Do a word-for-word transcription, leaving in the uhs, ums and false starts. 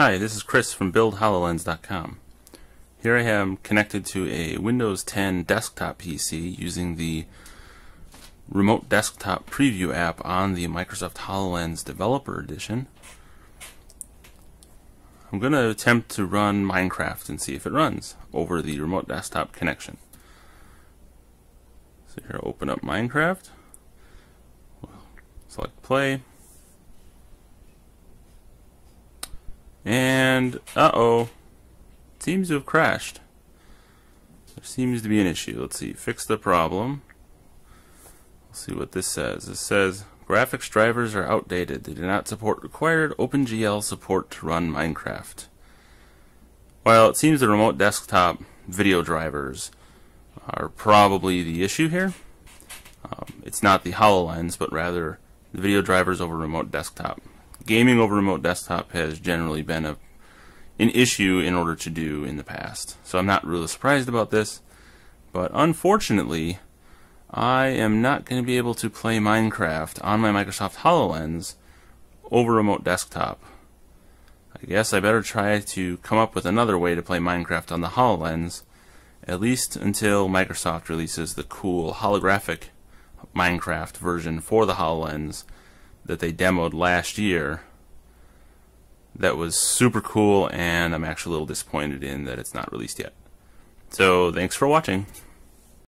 Hi, this is Chris from build hololens dot com. Here I am connected to a Windows ten desktop P C using the Remote Desktop Preview app on the Microsoft HoloLens Developer Edition. I'm going to attempt to run Minecraft and see if it runs over the remote desktop connection. So here, open up Minecraft, select play. And, uh-oh, it seems to have crashed. There seems to be an issue. Let's see, fix the problem. Let's see what this says. It says, graphics drivers are outdated. They do not support required OpenGL support to run Minecraft. Well, it seems the remote desktop video drivers are probably the issue here. Um, it's not the HoloLens, but rather the video drivers over remote desktop. Gaming over remote desktop has generally been a, an issue in order to do in the past. So I'm not really surprised about this, but unfortunately, I am not going to be able to play Minecraft on my Microsoft HoloLens over remote desktop. I guess I better try to come up with another way to play Minecraft on the HoloLens, at least until Microsoft releases the cool holographic Minecraft version for the HoloLens that they demoed last year. That was super cool, and I'm actually a little disappointed in that it's not released yet. So thanks for watching.